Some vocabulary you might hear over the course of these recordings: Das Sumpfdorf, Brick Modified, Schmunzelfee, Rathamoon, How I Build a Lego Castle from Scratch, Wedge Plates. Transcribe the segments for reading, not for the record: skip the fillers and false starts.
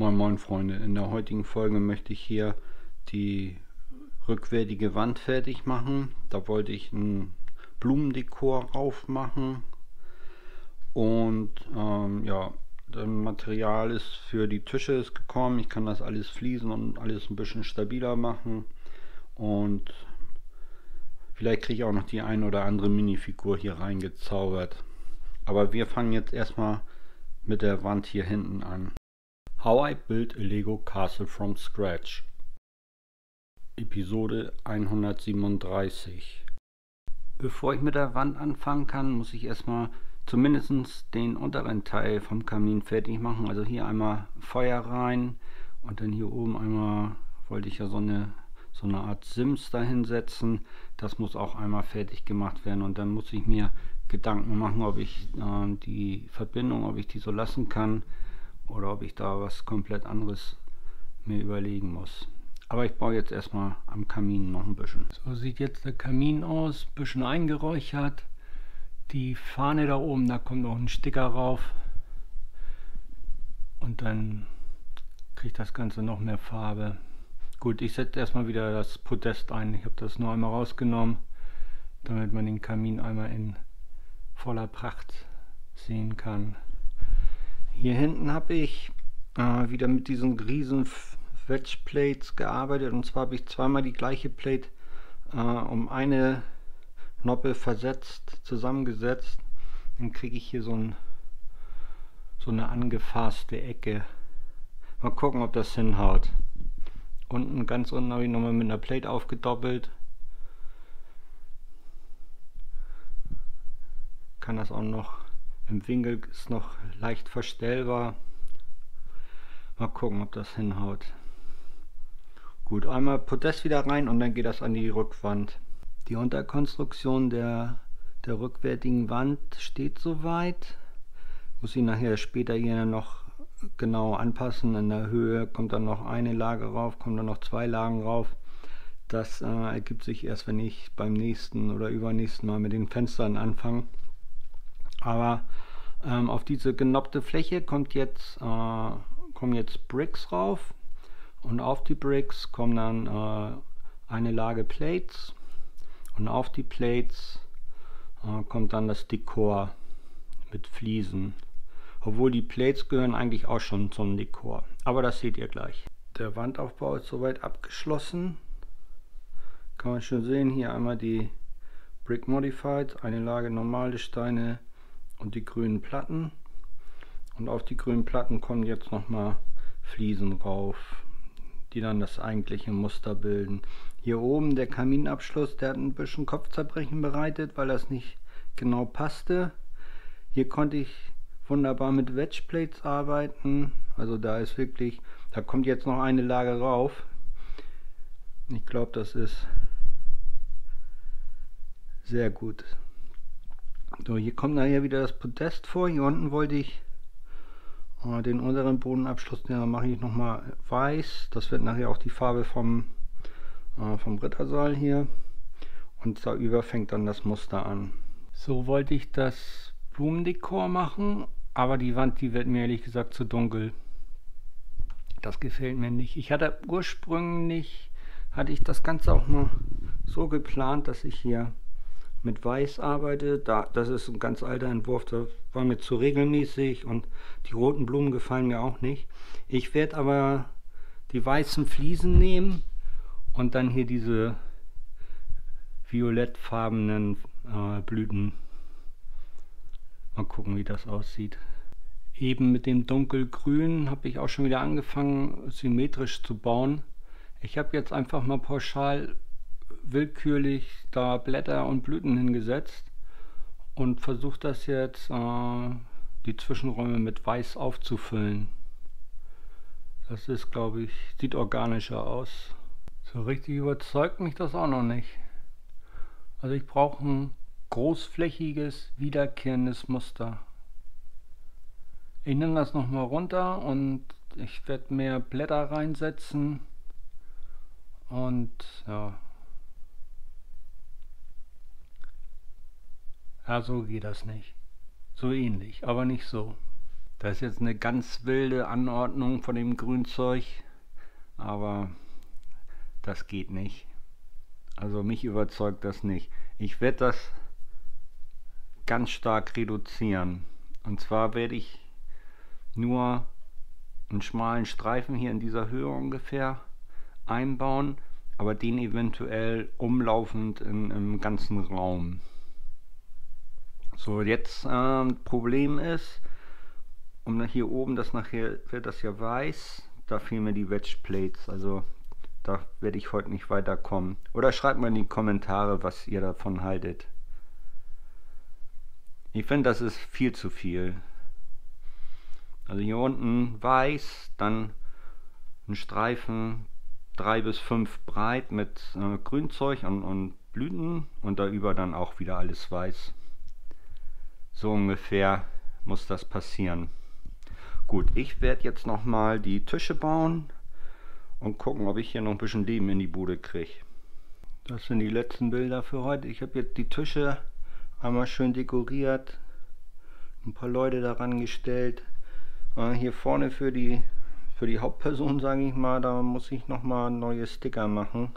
Moin Moin Freunde, in der heutigen Folge möchte ich hier die rückwärtige Wand fertig machen. Da wollte ich ein Blumendekor aufmachen und ja, das Material ist für die Tische ist gekommen. Ich kann das alles fließen und alles ein bisschen stabiler machen und vielleicht kriege ich auch noch die ein oder andere Minifigur hier reingezaubert. Aber wir fangen jetzt erstmal mit der Wand hier hinten an. How I Build a Lego Castle from Scratch, Episode 137. Bevor ich mit der Wand anfangen kann, muss ich erstmal zumindest den unteren Teil vom Kamin fertig machen. Also hier einmal Feuer rein und dann hier oben einmal wollte ich ja so eine Art Sims dahinsetzen. Das muss auch einmal fertig gemacht werden und dann muss ich mir Gedanken machen, ob ich die Verbindung, ob ich die so lassen kann. Oder ob ich da was komplett anderes mir überlegen muss. Aber ich baue jetzt erstmal am Kamin noch ein bisschen. So sieht jetzt der Kamin aus, ein bisschen eingeräuchert. Die Fahne da oben, da kommt noch ein Sticker rauf. Und dann kriegt das Ganze noch mehr Farbe. Gut, ich setze erstmal wieder das Podest ein. Ich habe das nur einmal rausgenommen, damit man den Kamin einmal in voller Pracht sehen kann. Hier hinten habe ich wieder mit diesen riesen Wedge Plates gearbeitet, und zwar habe ich zweimal die gleiche Plate um eine Noppe versetzt, zusammengesetzt. Dann kriege ich hier so eine angefasste Ecke. Mal gucken, ob das hinhaut. Unten, ganz unten, habe ich nochmal mit einer Plate aufgedoppelt. Kann das auch noch. Im Winkel ist noch leicht verstellbar. Mal gucken, ob das hinhaut. Gut, einmal Podest wieder rein und dann geht das an die Rückwand. Die Unterkonstruktion der rückwärtigen Wand steht soweit. Muss ich nachher später hier noch genau anpassen. In der Höhe kommt dann noch eine Lage rauf, kommen dann noch zwei Lagen rauf. Das ergibt sich erst, wenn ich beim nächsten oder übernächsten Mal mit den Fenstern anfange. Aber auf diese genoppte Fläche kommen jetzt Bricks rauf und auf die Bricks kommen dann eine Lage Plates und auf die Plates kommt dann das Dekor mit Fliesen. Obwohl die Plates gehören eigentlich auch schon zum Dekor, aber das seht ihr gleich. Der Wandaufbau ist soweit abgeschlossen. Kann man schon sehen, hier einmal die Brick Modified, eine Lage normale Steine und die grünen Platten, und auf die grünen Platten kommen jetzt nochmal Fliesen rauf, die dann das eigentliche Muster bilden. Hier oben der Kaminabschluss, der hat ein bisschen Kopfzerbrechen bereitet, weil das nicht genau passte. Hier konnte ich wunderbar mit Wedge Plates arbeiten, also da ist wirklich, da kommt jetzt noch eine Lage rauf. Ich glaube, das ist sehr gut. So, hier kommt nachher wieder das Podest vor. Hier unten wollte ich den unteren Bodenabschluss, den mache ich nochmal weiß. Das wird nachher auch die Farbe vom Rittersaal hier. Und da über fängt dann das Muster an. So wollte ich das Blumendekor machen, aber die Wand, die wird mir ehrlich gesagt zu dunkel. Das gefällt mir nicht. Ich hatte ursprünglich, hatte ich das Ganze auch mal so geplant, dass ich hier mit Weiß arbeite. Das ist ein ganz alter Entwurf, das war mir zu regelmäßig und die roten Blumen gefallen mir auch nicht. Ich werde aber die weißen Fliesen nehmen und dann hier diese violettfarbenen Blüten. Mal gucken, wie das aussieht. Eben mit dem dunkelgrün habe ich auch schon wieder angefangen, symmetrisch zu bauen. Ich habe jetzt einfach mal pauschal willkürlich da Blätter und Blüten hingesetzt und versucht das jetzt die Zwischenräume mit Weiß aufzufüllen. Das ist, glaube ich, sieht organischer aus. So richtig überzeugt mich das auch noch nicht. Also ich brauche ein großflächiges, wiederkehrendes Muster. Ich nehme das nochmal runter und ich werde mehr Blätter reinsetzen und ja. Ja, so geht das nicht. So ähnlich, aber nicht so. Das ist jetzt eine ganz wilde Anordnung von dem Grünzeug, aber das geht nicht. Also mich überzeugt das nicht. Ich werde das ganz stark reduzieren. Und zwar werde ich nur einen schmalen Streifen hier in dieser Höhe ungefähr einbauen, aber den eventuell umlaufend im ganzen Raum. So, jetzt Problem ist, um hier oben, das nachher wird das ja weiß, da fehlen mir die Wedge Plates, also da werde ich heute nicht weiterkommen. Oder schreibt mal in die Kommentare, was ihr davon haltet. Ich finde, das ist viel zu viel. Also hier unten weiß, dann ein Streifen 3 bis 5 breit mit Grünzeug und Blüten und darüber dann auch wieder alles weiß. So ungefähr muss das passieren. Gut, ich werde jetzt nochmal die Tische bauen und gucken, ob ich hier noch ein bisschen Leben in die Bude kriege. Das sind die letzten Bilder für heute. Ich habe jetzt die Tische einmal schön dekoriert, ein paar Leute daran gestellt. Hier vorne für die Hauptperson, sage ich mal, da muss ich nochmal neue Sticker machen.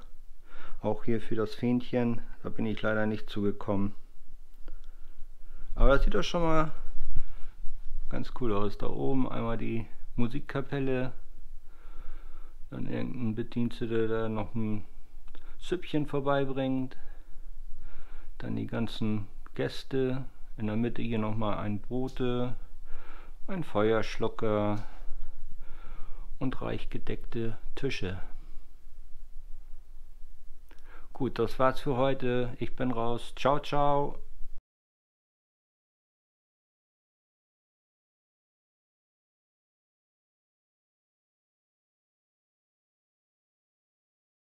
Auch hier für das Fähnchen, da bin ich leider nicht zugekommen. Aber das sieht doch schon mal ganz cool aus. Da oben einmal die Musikkapelle, dann irgendein Bediensteter, der noch ein Süppchen vorbeibringt, dann die ganzen Gäste, in der Mitte hier nochmal ein Brote, ein Feuerschlucker und reich gedeckte Tische. Gut, das war's für heute. Ich bin raus. Ciao, ciao.